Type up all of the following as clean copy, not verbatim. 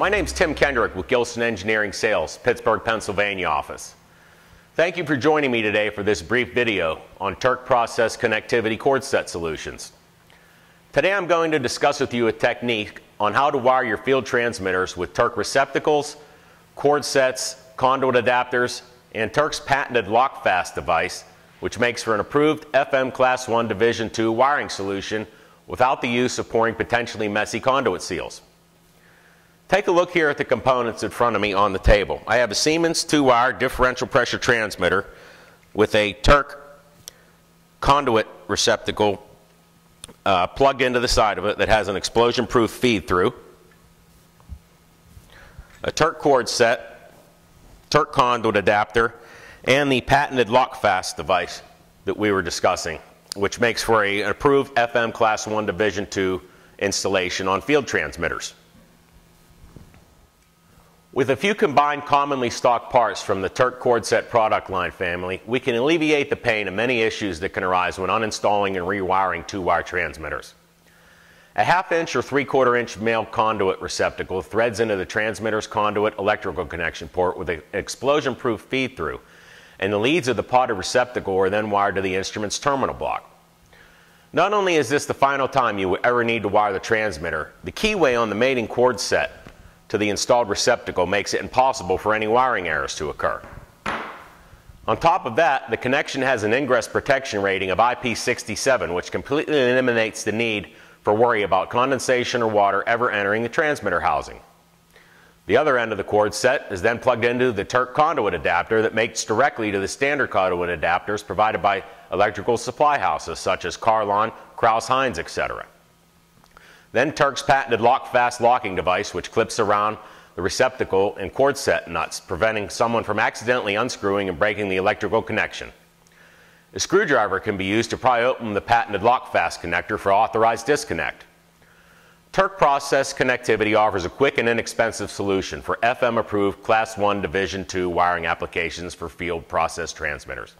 My name's Tim Kendrick with Gilson Engineering Sales, Pittsburgh, Pennsylvania office. Thank you for joining me today for this brief video on Turck Process Connectivity Cord Set Solutions. Today I'm going to discuss with you a technique on how to wire your field transmitters with Turck receptacles, cord sets, conduit adapters, and Turck's patented LockFast device, which makes for an approved FM Class 1 Division 2 wiring solution without the use of pouring potentially messy conduit seals. Take a look here at the components in front of me on the table. I have a Siemens 2-wire differential pressure transmitter with a Turck conduit receptacle plugged into the side of it that has an explosion-proof feed-through, a Turck cord set, Turck conduit adapter, and the patented LockFast device that we were discussing, which makes for an approved FM Class 1 Division 2 installation on field transmitters. With a few combined commonly stocked parts from the Turck cord set product line family, we can alleviate the pain of many issues that can arise when uninstalling and rewiring 2-wire transmitters. A 1/2 inch or 3/4 inch male conduit receptacle threads into the transmitter's conduit electrical connection port with an explosion-proof feed-through, and the leads of the potted receptacle are then wired to the instrument's terminal block. Not only is this the final time you will ever need to wire the transmitter, the keyway on the mating cord set to the installed receptacle makes it impossible for any wiring errors to occur. On top of that, the connection has an ingress protection rating of IP67, which completely eliminates the need for worry about condensation or water ever entering the transmitter housing. The other end of the cord set is then plugged into the Turck conduit adapter that mates directly to the standard conduit adapters provided by electrical supply houses such as Carlon, Krauss-Hinds, etc. Then Turck's patented LockFast locking device, which clips around the receptacle and cord set nuts, preventing someone from accidentally unscrewing and breaking the electrical connection. A screwdriver can be used to pry open the patented LockFast connector for authorized disconnect. Turck Process Connectivity offers a quick and inexpensive solution for FM-approved Class 1 Division 2 wiring applications for field process transmitters.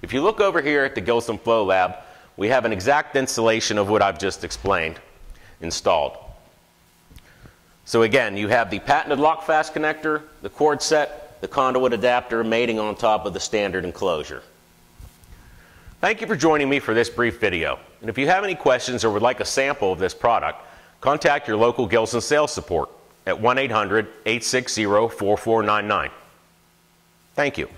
If you look over here at the Gilson Flow Lab, we have an exact installation of what I've just explained installed. So again, you have the patented LockFast connector, the cord set, the conduit adapter mating on top of the standard enclosure. Thank you for joining me for this brief video. And if you have any questions or would like a sample of this product, contact your local Gilson sales support at 1-800-860-4499. Thank you.